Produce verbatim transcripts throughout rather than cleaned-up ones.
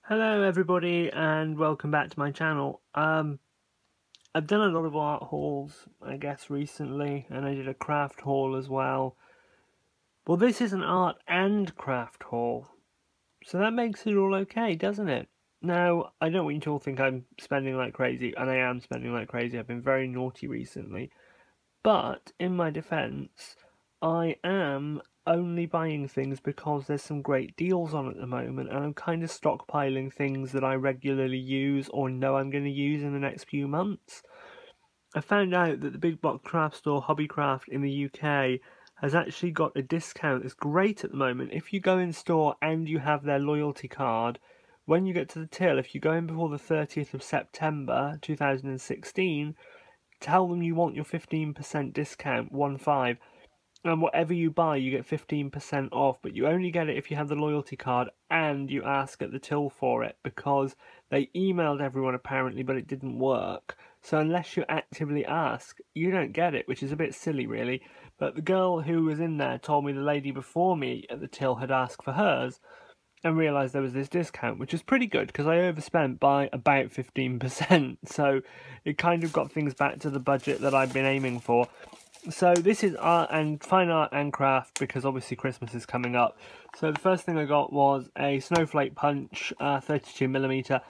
Hello everybody and welcome back to my channel. Um, I've done a lot of art hauls I guess recently, and I did a craft haul as well. Well, this is an art and craft haul, so that makes it all okay, doesn't it? Now, I don't want you to all think I'm spending like crazy, and I am spending like crazy. I've been very naughty recently, but in my defence, I am only buying things because there's some great deals on at the moment, and I'm kind of stockpiling things that I regularly use or know I'm going to use in the next few months. I found out that the big box craft store Hobbycraft in the U K has actually got a discount that's great at the moment. If you go in store and you have their loyalty card, when you get to the till, if you go in before the thirtieth of September two thousand sixteen, tell them you want your fifteen percent discount, one five, and whatever you buy you get fifteen percent off, but you only get it if you have the loyalty card and you ask at the till for it, because they emailed everyone apparently but it didn't work. So unless you actively ask, you don't get it, which is a bit silly really. But the girl who was in there told me the lady before me at the till had asked for hers and realised there was this discount, which is pretty good because I overspent by about fifteen percent. So it kind of got things back to the budget that I've been aiming for. So this is art and fine art and craft, because obviously Christmas is coming up. So the first thing I got was a snowflake punch, uh, thirty-two millimeter.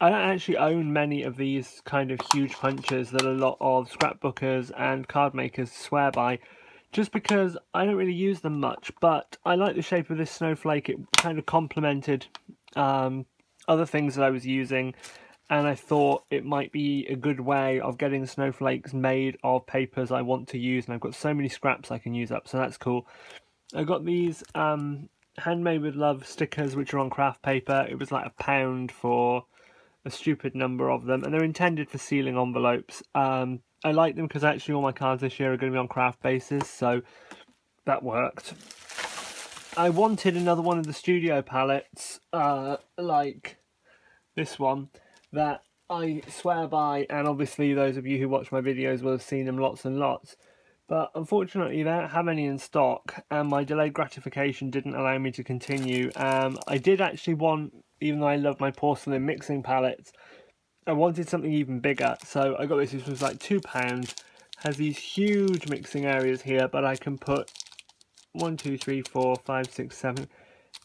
I don't actually own many of these kind of huge punches that a lot of scrapbookers and card makers swear by, just because I don't really use them much, but I like the shape of this snowflake. It kind of complemented um, other things that I was using, and I thought it might be a good way of getting snowflakes made of papers I want to use, and I've got so many scraps I can use up, so that's cool. I got these um, Handmade with Love stickers, which are on craft paper. It was like a pound for a stupid number of them, and they're intended for sealing envelopes. Um, I like them because actually all my cards this year are going to be on craft bases, so that worked. I wanted another one of the studio palettes, uh, like this one, that I swear by, and obviously those of you who watch my videos will have seen them lots and lots. But unfortunately they don't have any in stock, and my delayed gratification didn't allow me to continue. Um, I did actually want, even though I love my porcelain mixing palettes, I wanted something even bigger, so I got this, which was like two pounds, has these huge mixing areas here, but I can put one, two, three, four, five, six, seven,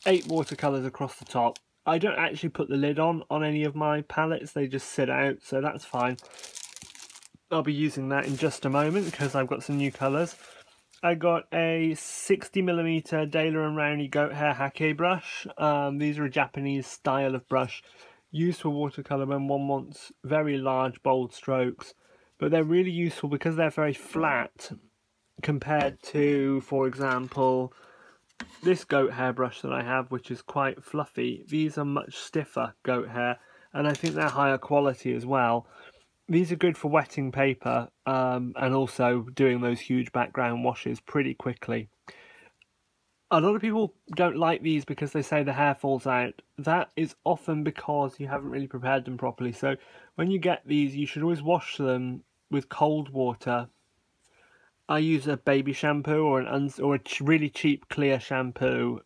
eight watercolours across the top. I don't actually put the lid on on any of my palettes, they just sit out, so that's fine. I'll be using that in just a moment because I've got some new colours. I got a sixty millimeter Daler and Rowney goat hair hake brush. Um, these are a Japanese style of brush used for watercolour when one wants very large bold strokes, but they're really useful because they're very flat compared to, for example, this goat hair brush that I have, which is quite fluffy. These are much stiffer goat hair, and I think they're higher quality as well. These are good for wetting paper um, and also doing those huge background washes pretty quickly. A lot of people don't like these because they say the hair falls out. That is often because you haven't really prepared them properly. So when you get these, you should always wash them with cold water. I use a baby shampoo or an uns or a ch really cheap clear shampoo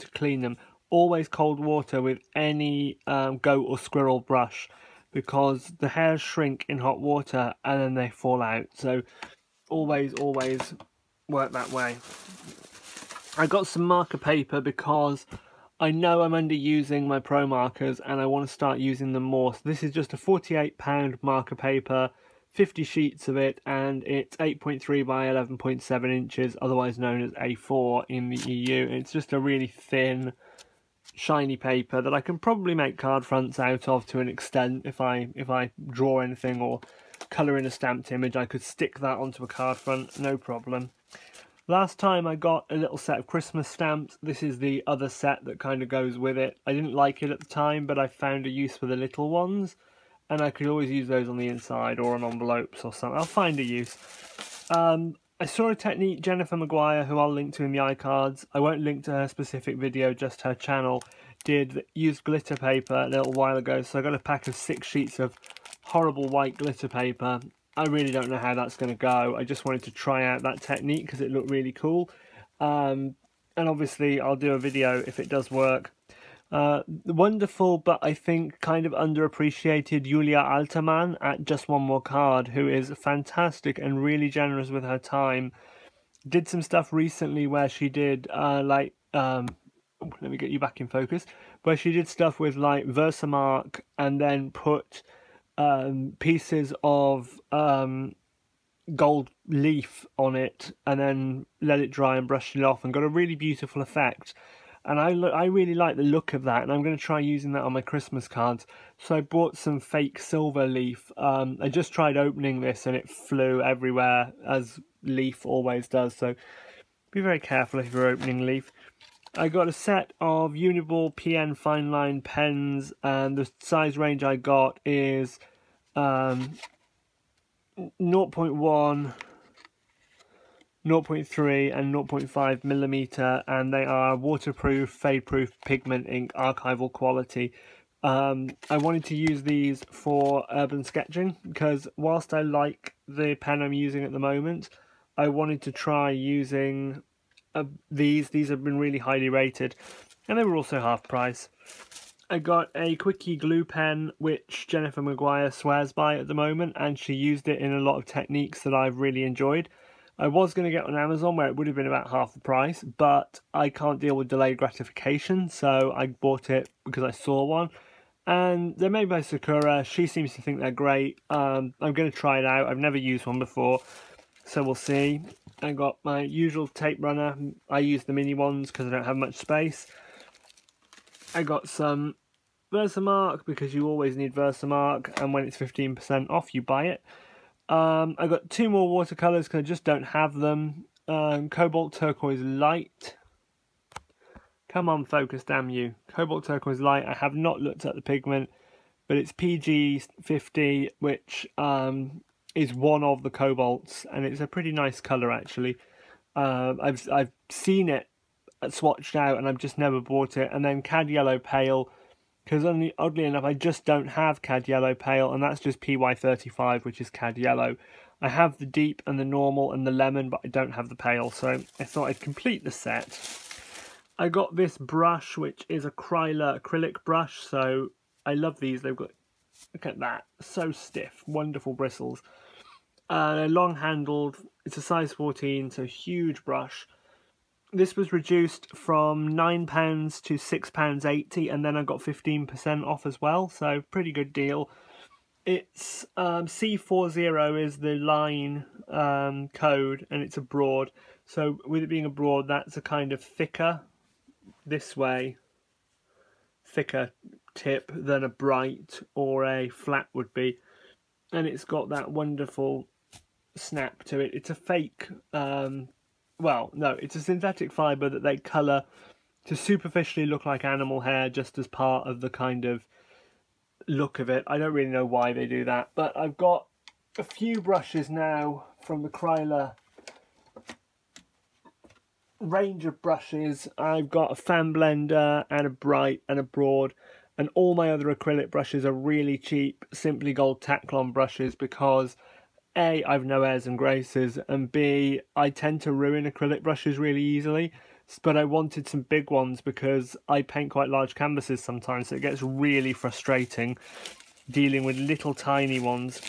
to clean them. Always cold water with any um, goat or squirrel brush, because the hairs shrink in hot water and then they fall out. So always, always work that way. I got some marker paper because I know I'm underusing my pro markers and I want to start using them more. So this is just a forty-eight pound marker paper, fifty sheets of it, and it's eight point three by eleven point seven inches, otherwise known as A four in the E U. It's just a really thin, shiny paper that I can probably make card fronts out of to an extent. If I if I draw anything or colour in a stamped image, I could stick that onto a card front, no problem. Last time I got a little set of Christmas stamps. This is the other set that kind of goes with it. I didn't like it at the time, but I found a use for the little ones, and I could always use those on the inside or on envelopes or something. I'll find a use. Um, I saw a technique, Jennifer McGuire, who I'll link to in the iCards, I won't link to her specific video, just her channel, did use glitter paper a little while ago, so I got a pack of six sheets of horrible white glitter paper. I really don't know how that's going to go. I just wanted to try out that technique because it looked really cool. Um, and obviously I'll do a video if it does work. Uh, the wonderful, but I think kind of underappreciated Julia Altaman at Just One More Card, who is fantastic and really generous with her time. Did some stuff recently where she did uh, like, um, let me get you back in focus, where she did stuff with like VersaMark and then put um, pieces of um, gold leaf on it and then let it dry and brush it off and got a really beautiful effect. And I, I really like the look of that, and I'm going to try using that on my Christmas cards. So I bought some fake silver leaf. Um, I just tried opening this and it flew everywhere, as leaf always does. So be very careful if you're opening leaf. I got a set of Uniball P N fine line pens, and the size range I got is um, zero point one... zero point three and zero point five millimeter, and they are waterproof, fade-proof, pigment ink, archival quality. Um, I wanted to use these for urban sketching because whilst I like the pen I'm using at the moment, I wanted to try using uh, these. These have been really highly rated, and they were also half price. I got a quickie glue pen, which Jennifer McGuire swears by at the moment, and she used it in a lot of techniques that I've really enjoyed. I was going to get on Amazon where it would have been about half the price, but I can't deal with delayed gratification, so I bought it because I saw one. And they're made by Sakura. She seems to think they're great. Um, I'm going to try it out. I've never used one before, so we'll see. I got my usual tape runner. I use the mini ones because I don't have much space. I got some VersaMark because you always need VersaMark, and when it's fifteen percent off, you buy it. Um, I got two more watercolors because I just don't have them. Um, Cobalt Turquoise Light. Come on, focus, damn you. Cobalt Turquoise Light. I have not looked at the pigment, but it's P G fifty, which um, is one of the cobalts, and it's a pretty nice color actually. Uh, I've I've seen it swatched out, and I've just never bought it. And then Cad Yellow Pale. Because only oddly enough, I just don't have Cad Yellow Pale, and that's just P Y thirty-five, which is Cad Yellow. I have the deep and the normal and the lemon, but I don't have the pale, so I thought I'd complete the set. I got this brush, which is a Cryla acrylic brush, so I love these. They've got, look at that, so stiff, wonderful bristles. Uh, they're long-handled. It's a size fourteen, so huge brush. This was reduced from nine pounds to six pounds eighty, and then I got fifteen percent off as well, so pretty good deal. It's um, C forty is the line um, code, and it's abroad. So with it being abroad, that's a kind of thicker, this way, thicker tip than a bright or a flat would be. And it's got that wonderful snap to it. It's a fake... Um, Well, no, it's a synthetic fibre that they colour to superficially look like animal hair, just as part of the kind of look of it. I don't really know why they do that, but I've got a few brushes now from the Cryla range of brushes. I've got a fan blender and a bright and a broad, and all my other acrylic brushes are really cheap Simply Gold Taclon brushes because... A, I've no airs and graces, and B, I tend to ruin acrylic brushes really easily, but I wanted some big ones because I paint quite large canvases sometimes, so it gets really frustrating dealing with little tiny ones.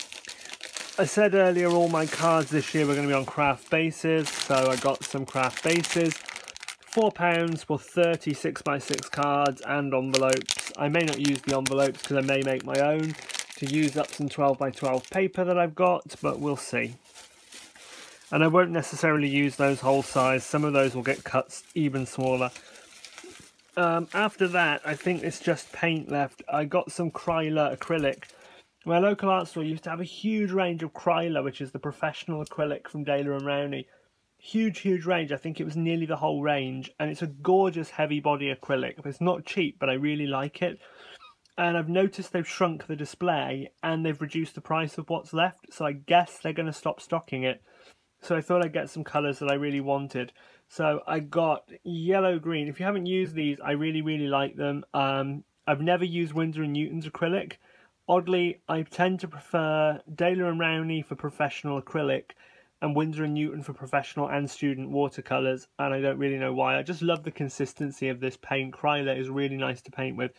I said earlier all my cards this year were going to be on craft bases, so I got some craft bases. four pounds for thirty six by six cards and envelopes. I may not use the envelopes because I may make my own, to use up some twelve by twelve paper that I've got, but we'll see. And I won't necessarily use those whole size. Some of those will get cut even smaller. Um, after that, I think it's just paint left. I got some Cryla acrylic. My local art store used to have a huge range of Cryla, which is the professional acrylic from Daler and Rowney. Huge, huge range. I think it was nearly the whole range. And it's a gorgeous heavy body acrylic. It's not cheap, but I really like it. And I've noticed they've shrunk the display and they've reduced the price of what's left, so I guess they're going to stop stocking it. So I thought I'd get some colours that I really wanted. So I got yellow green. If you haven't used these, I really, really like them. Um, I've never used Winsor and Newton's acrylic. Oddly, I tend to prefer Daler and Rowney for professional acrylic and Winsor and Newton for professional and student watercolours, and I don't really know why. I just love the consistency of this paint. Cryla is really nice to paint with.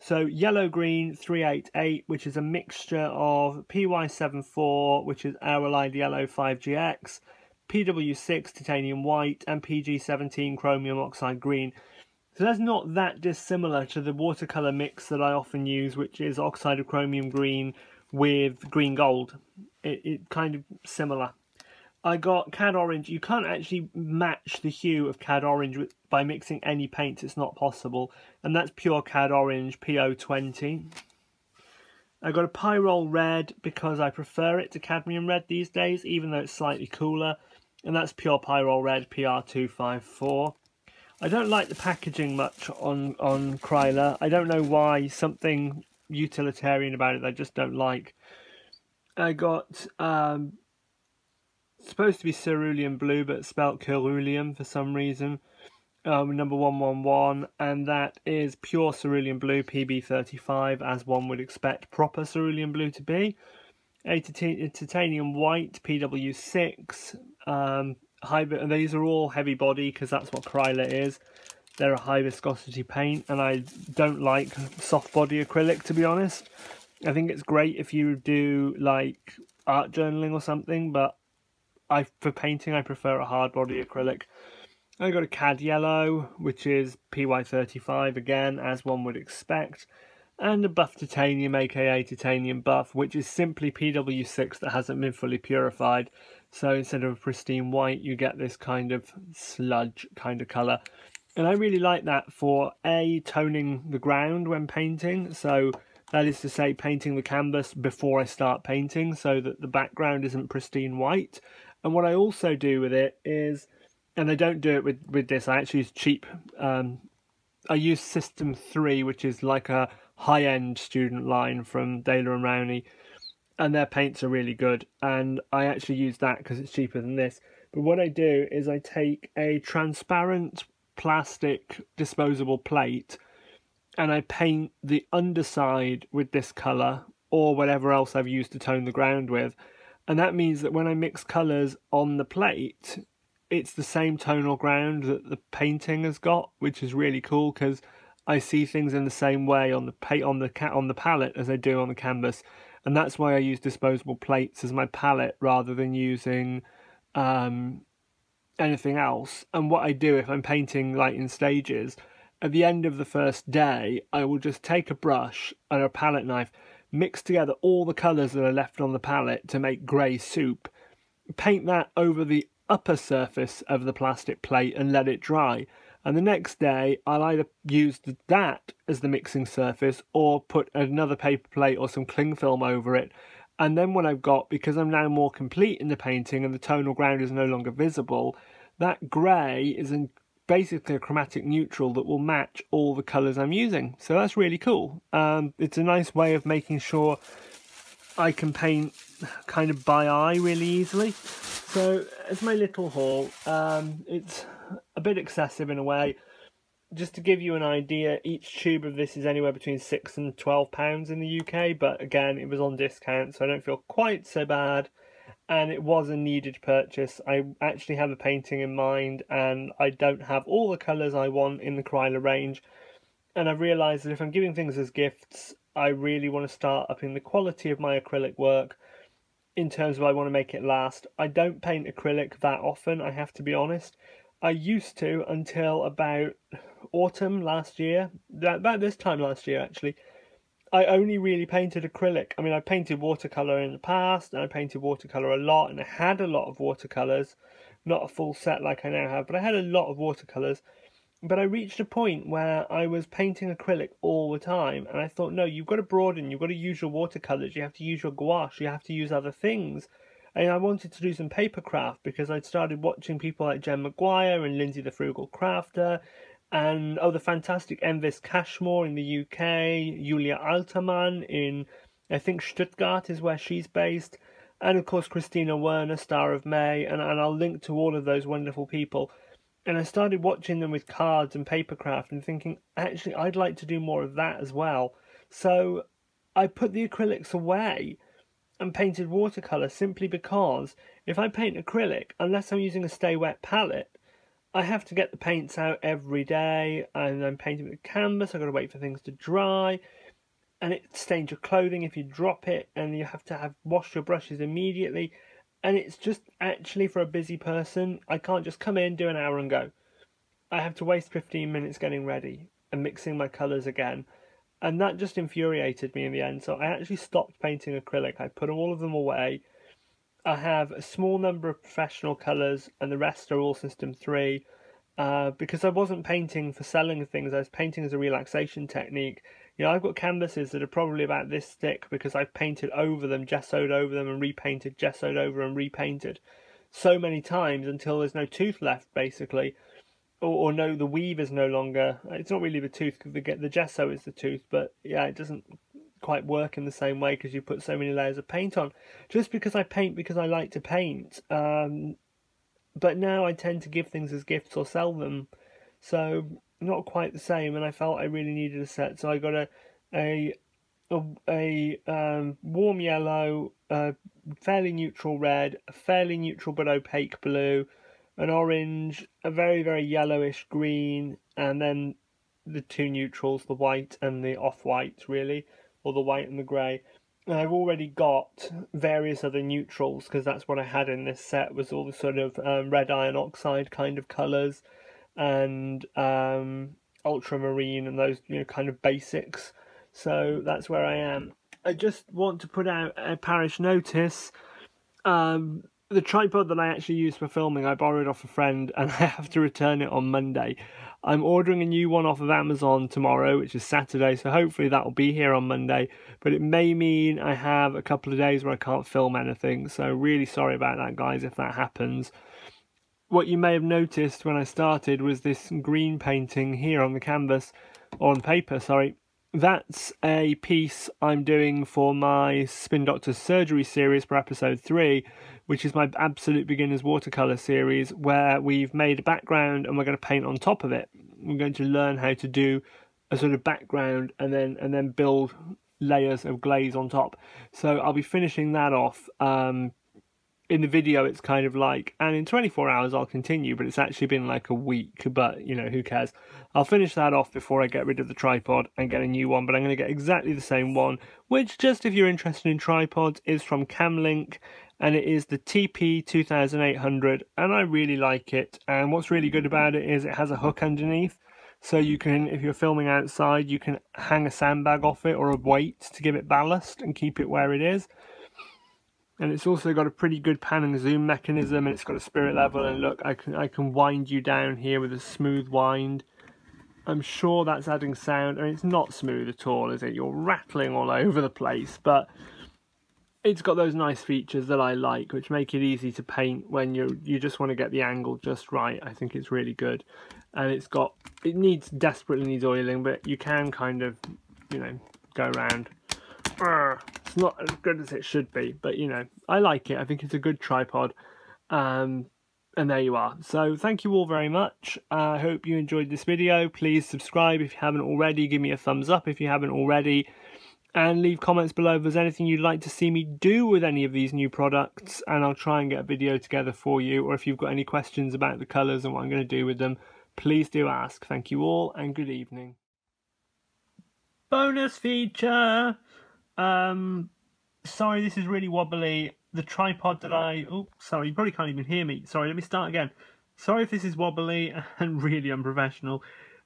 So Yellow Green three eighty-eight, which is a mixture of P Y seventy-four, which is Auralide Yellow five G X, P W six Titanium White, and P G seventeen Chromium Oxide Green. So that's not that dissimilar to the watercolour mix that I often use, which is Oxide of Chromium Green with Green Gold. It, it kind of similar. I got Cad Orange. You can't actually match the hue of Cad Orange with, by mixing any paint. It's not possible. And that's pure Cad Orange P O twenty. I got a Pyrrole Red because I prefer it to Cadmium Red these days, even though it's slightly cooler. And that's pure Pyrrole Red P R two fifty-four. I don't like the packaging much on, on Cryla. I don't know why. Something utilitarian about it that I just don't like. I got... Um, supposed to be Cerulean Blue, but spelt Cerulean for some reason. Um, number one one one, and that is pure Cerulean Blue, P B thirty-five, as one would expect proper Cerulean Blue to be. A Titanium White, P W six. Um, high, and these are all heavy body, because that's what Cryla is. They're a high viscosity paint, and I don't like soft body acrylic, to be honest. I think it's great if you do, like, art journaling or something, but I, for painting, I prefer a hard body acrylic. I got a Cad Yellow, which is P Y thirty-five, again, as one would expect. And a Buff Titanium, aka Titanium Buff, which is simply P W six that hasn't been fully purified. So instead of a pristine white, you get this kind of sludge kind of colour. And I really like that for, A, toning the ground when painting. So that is to say, painting the canvas before I start painting so that the background isn't pristine white. And what I also do with it is, and I don't do it with, with this, I actually use cheap, um, I use System three, which is like a high-end student line from Daler and Rowney, and their paints are really good, and I actually use that because it's cheaper than this. But what I do is I take a transparent plastic disposable plate and I paint the underside with this colour or whatever else I've used to tone the ground with. And that means that when I mix colours on the plate, it's the same tonal ground that the painting has got, which is really cool because I see things in the same way on the pa on the ca on the palette as I do on the canvas, and that's why I use disposable plates as my palette rather than using um, anything else. And what I do if I'm painting like in stages, at the end of the first day, I will just take a brush and a palette knife, mix together all the colours that are left on the palette to make grey soup, paint that over the upper surface of the plastic plate and let it dry. And the next day I'll either use that as the mixing surface or put another paper plate or some cling film over it. And then what I've got, because I'm now more complete in the painting and the tonal ground is no longer visible, that grey is in basically a chromatic neutral that will match all the colours I'm using. So that's really cool. Um, it's a nice way of making sure I can paint kind of by eye really easily. So it's my little haul. Um, it's a bit excessive in a way. Just to give you an idea, each tube of this is anywhere between six and twelve pounds in the U K, but again, it was on discount, so I don't feel quite so bad. And it was a needed purchase. I actually have a painting in mind, and I don't have all the colours I want in the Cryla range. And I've realised that if I'm giving things as gifts, I really want to start upping the quality of my acrylic work in terms of I want to make it last. I don't paint acrylic that often, I have to be honest. I used to until about autumn last year, about this time last year actually. I only really painted acrylic. I mean, I painted watercolour in the past, and I painted watercolour a lot, and I had a lot of watercolours. Not a full set like I now have, but I had a lot of watercolours. But I reached a point where I was painting acrylic all the time, and I thought, no, you've got to broaden, you've got to use your watercolours, you have to use your gouache, you have to use other things. And I wanted to do some paper craft, because I'd started watching people like Jen McGuire and Lindsay the Frugal Crafter, and, oh, the fantastic Envis Cashmore in the U K, Julia Altaman in, I think, Stuttgart is where she's based, and, of course, Christina Werner, Star of May, and, and I'll link to all of those wonderful people. And I started watching them with cards and papercraft and thinking, actually, I'd like to do more of that as well. So I put the acrylics away and painted watercolour simply because if I paint acrylic, unless I'm using a stay wet palette, I have to get the paints out every day, and I'm painting with canvas, I've got to wait for things to dry, and it stains your clothing if you drop it, and you have to have wash your brushes immediately, and it's just actually, for a busy person, I can't just come in, do an hour and go. I have to waste fifteen minutes getting ready and mixing my colours again, and that just infuriated me in the end, so I actually stopped painting acrylic. I put all of them away. I have a small number of professional colours, and the rest are all System three, uh, because I wasn't painting for selling things, I was painting as a relaxation technique. You know, I've got canvases that are probably about this thick because I've painted over them, gessoed over them and repainted, gessoed over and repainted so many times until there's no tooth left, basically. Or, or no, the weave is no longer, it's not really the tooth, because the, the gesso is the tooth, but yeah, it doesn't quite work in the same way because you put so many layers of paint on. Just because I paint because I like to paint, um, but now I tend to give things as gifts or sell them, so not quite the same, and I felt I really needed a set, so I got a a, a, a um, warm yellow, a fairly neutral red, a fairly neutral but opaque blue, an orange, a very, very yellowish green, and then the two neutrals, the white and the off-white, really, or the white and the grey. And I've already got various other neutrals, because that's what I had in this set, was all the sort of um, red iron oxide kind of colours, and um, ultramarine, and those, you know, kind of basics. So that's where I am. I just want to put out a parish notice. Um... The tripod that I actually use for filming, I borrowed off a friend, and I have to return it on Monday. I'm ordering a new one off of Amazon tomorrow, which is Saturday, so hopefully that will be here on Monday. But it may mean I have a couple of days where I can't film anything, so really sorry about that, guys, if that happens. What you may have noticed when I started was this green painting here on the canvas, or on paper, sorry. That's a piece I'm doing for my Spin Doctor Surgery series for episode three, which is my absolute beginners watercolour series, where we've made a background and we're going to paint on top of it. We're going to learn how to do a sort of background and then and then build layers of glaze on top. So I'll be finishing that off. Um, in the video it's kind of like, and in twenty-four hours I'll continue, but it's actually been like a week, but you know, who cares. I'll finish that off before I get rid of the tripod and get a new one, but I'm going to get exactly the same one, which, just if you're interested in tripods, is from Camlink, and it is the T P two thousand eight hundred, and I really like it. And what's really good about it is it has a hook underneath, so you can, if you're filming outside, you can hang a sandbag off it or a weight to give it ballast and keep it where it is. And it's also got a pretty good pan and zoom mechanism, and it's got a spirit level, and look, I can I can wind you down here with a smooth wind. I'm sure that's adding sound, and it's not smooth at all, is it? You're rattling all over the place, but it's got those nice features that I like, which make it easy to paint when you you just want to get the angle just right. I think it's really good, and it's got, it needs, desperately needs oiling, but you can kind of, you know, go around. It's not as good as it should be, but you know, I like it. I think it's a good tripod, um, and there you are. So thank you all very much. I uh, hope you enjoyed this video. Please subscribe if you haven't already, give me a thumbs up if you haven't already, and leave comments below if there's anything you'd like to see me do with any of these new products, and I'll try and get a video together for you. Or if you've got any questions about the colours and what I'm going to do with them, please do ask. Thank you all, and good evening. Bonus feature! Um, sorry, this is really wobbly. The tripod that I... Oh, sorry, you probably can't even hear me. Sorry, let me start again. Sorry if this is wobbly and really unprofessional.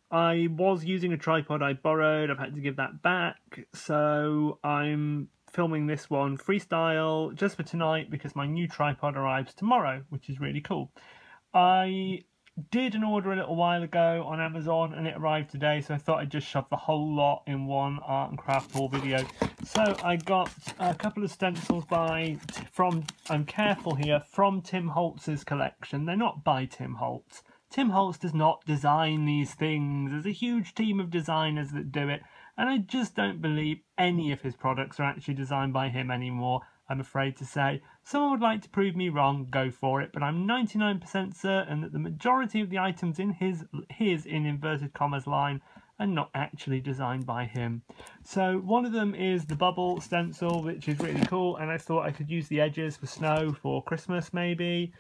I was using a tripod I borrowed. I've had to give that back. So I'm filming this one freestyle just for tonight, because my new tripod arrives tomorrow, which is really cool. I did an order a little while ago on Amazon, and it arrived today, so I thought I'd just shove the whole lot in one art and craft haul video. So I got a couple of stencils by, from, I'm careful here, from Tim Holtz's collection. They're not by Tim Holtz. Tim Holtz does not design these things. There's a huge team of designers that do it, and I just don't believe any of his products are actually designed by him anymore, I'm afraid to say. Someone would like to prove me wrong, go for it, but I'm ninety-nine percent certain that the majority of the items in his, his in inverted commas line and not actually designed by him. So one of them is the bubble stencil, which is really cool, and I thought I could use the edges for snow for Christmas maybe.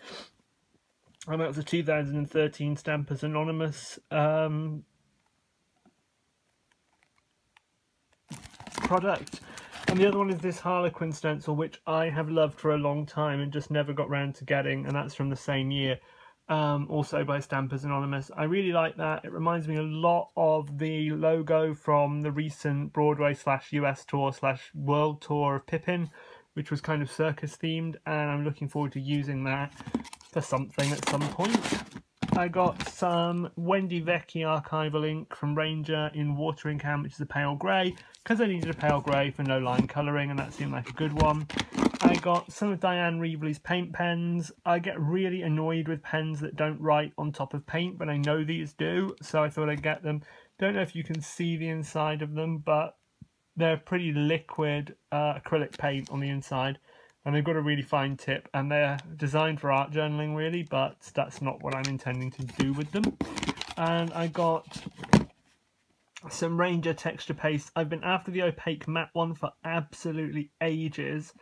And that was a two thousand thirteen Stampers Anonymous um, product. And the other one is this Harlequin stencil, which I have loved for a long time and just never got round to getting, and that's from the same year, um, also by Stampers Anonymous. I really like that. It reminds me a lot of the logo from the recent Broadway slash U S tour slash world tour of Pippin, which was kind of circus themed, and I'm looking forward to using that for something at some point. I got some Wendy Vecchi archival ink from Ranger in watering can, which is a pale grey, because I needed a pale grey for no line colouring, and that seemed like a good one. I got some of Dyan Reaveley's paint pens. I get really annoyed with pens that don't write on top of paint, but I know these do, so I thought I'd get them. Don't know if you can see the inside of them, but they're pretty liquid uh, acrylic paint on the inside. And they've got a really fine tip, and they're designed for art journaling really, but that's not what I'm intending to do with them. And I got some Ranger texture paste. I've been after the opaque matte one for absolutely ages,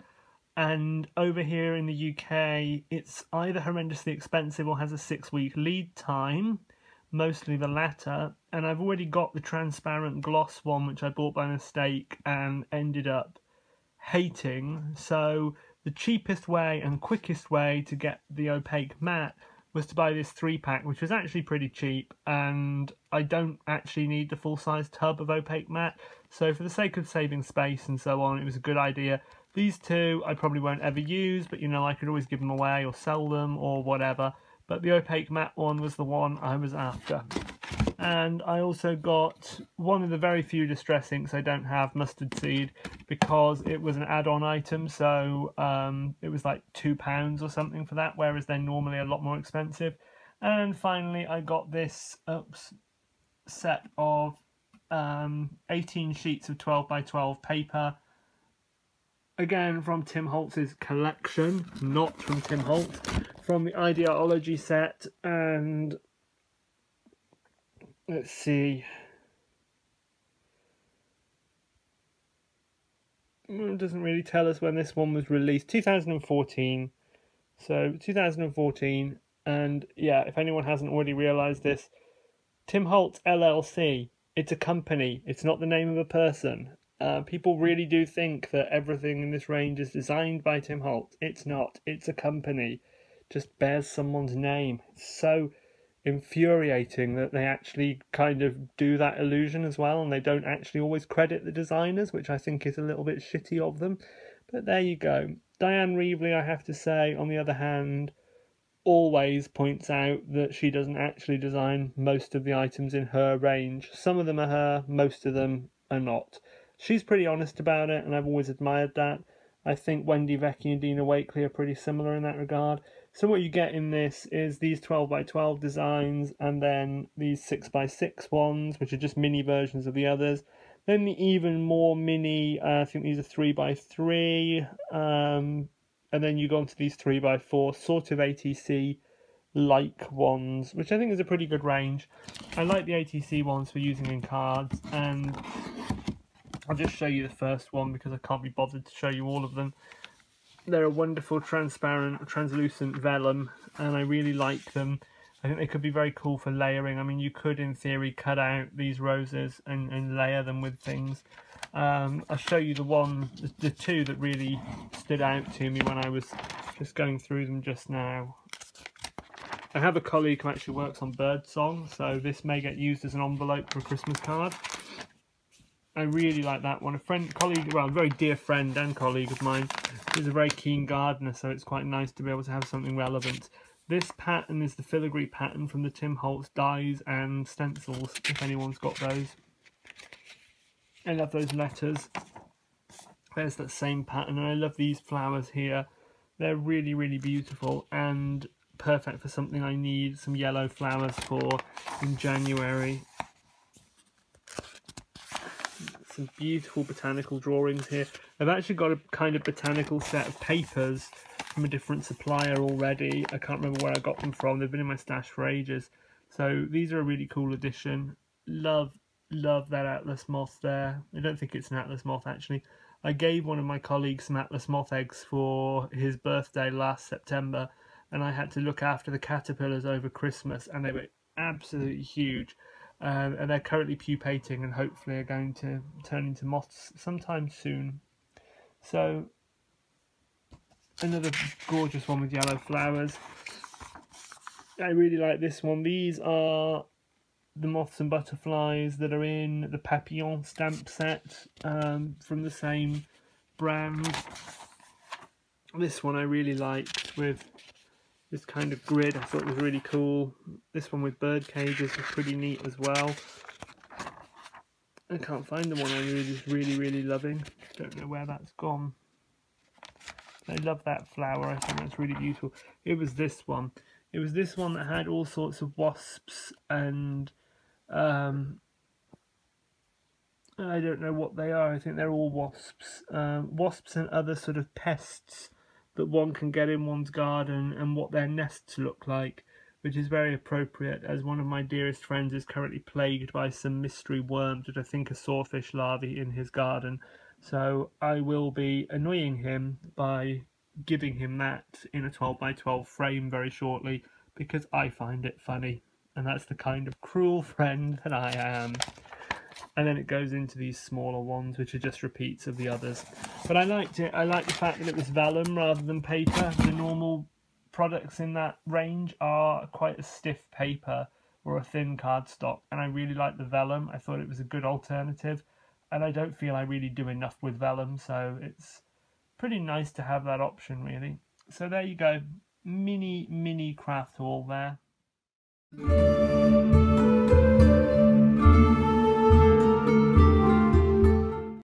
and over here in the U K it's either horrendously expensive or has a six week lead time, mostly the latter, and I've already got the transparent gloss one, which I bought by mistake and ended up hating. So the cheapest way and quickest way to get the opaque matte was to buy this three pack, which was actually pretty cheap, and I don't actually need the full size tub of opaque matte, so for the sake of saving space and so on, it was a good idea. These two I probably won't ever use, but you know, I could always give them away or sell them or whatever, but the opaque matte one was the one I was after. And I also got one of the very few Distress Inks I don't have, Mustard Seed, because it was an add-on item, so um, it was like two pounds or something for that, whereas they're normally a lot more expensive. And finally I got this oops, set of um, eighteen sheets of twelve by twelve paper, again from Tim Holtz's collection, not from Tim Holtz, from the Ideaology set, and let's see, it doesn't really tell us when this one was released, two thousand fourteen, so two thousand fourteen, and yeah, if anyone hasn't already realised this, Tim Holtz L L C, it's a company, it's not the name of a person. Uh, people really do think that everything in this range is designed by Tim Holtz. It's not, it's a company, it just bears someone's name. It's so infuriating that they actually kind of do that illusion as well, and they don't actually always credit the designers, which I think is a little bit shitty of them, but there you go. Dyan Reaveley, I have to say, on the other hand, always points out that she doesn't actually design most of the items in her range. Some of them are her, most of them are not. She's pretty honest about it, and I've always admired that. I think Wendy Vecchi and Dina Wakeley are pretty similar in that regard. So what you get in this is these twelve by twelve designs, and then these six by six ones, which are just mini versions of the others. Then the even more mini, uh, I think these are three by three, um, and then you go on to these three by four, sort of A T C-like ones, which I think is a pretty good range. I like the A T C ones for using in cards, and I'll just show you the first one because I can't be bothered to show you all of them. They're a wonderful transparent, translucent vellum, and I really like them. I think they could be very cool for layering. I mean, you could, in theory, cut out these roses and, and layer them with things. Um, I'll show you the one, the two that really stood out to me when I was just going through them just now. I have a colleague who actually works on birdsong, so this may get used as an envelope for a Christmas card. I really like that one. A friend, colleague, well, a very dear friend and colleague of mine is a very keen gardener, so it's quite nice to be able to have something relevant. This pattern is the filigree pattern from the Tim Holtz dies and stencils, if anyone's got those. I love those letters. There's that same pattern, and I love these flowers here. They're really, really beautiful and perfect for something I need some yellow flowers for in January. Some beautiful botanical drawings here. I've actually got a kind of botanical set of papers from a different supplier already. I can't remember where I got them from. They've been in my stash for ages. So these are a really cool addition. Love love that Atlas Moth there. I don't think it's an Atlas Moth actually. I gave one of my colleagues some Atlas Moth eggs for his birthday last September, and I had to look after the caterpillars over Christmas, and they were absolutely huge. Um, and they're currently pupating and hopefully are going to turn into moths sometime soon. So another gorgeous one with yellow flowers. I really like this one. These are the moths and butterflies that are in the Papillon stamp set um, from the same brand. This one I really liked with this kind of grid, I thought was really cool. This one with bird cages was pretty neat as well. I can't find the one I really, just really, really loving. Don't know where that's gone. I love that flower, I think that's really beautiful. It was this one. It was this one that had all sorts of wasps and um, I don't know what they are. I think they're all wasps. Um, wasps and other sort of pests that one can get in one's garden, and what their nests look like, which is very appropriate as one of my dearest friends is currently plagued by some mystery worms that I think are sawfish larvae in his garden. So I will be annoying him by giving him that in a twelve by twelve frame very shortly, because I find it funny, and that's the kind of cruel friend that I am. And then it goes into these smaller ones, which are just repeats of the others. But I liked it. I liked the fact that it was vellum rather than paper. The normal products in that range are quite a stiff paper or a thin cardstock, and I really liked the vellum. I thought it was a good alternative, and I don't feel I really do enough with vellum, so it's pretty nice to have that option, really. So there you go. Mini, mini craft haul there.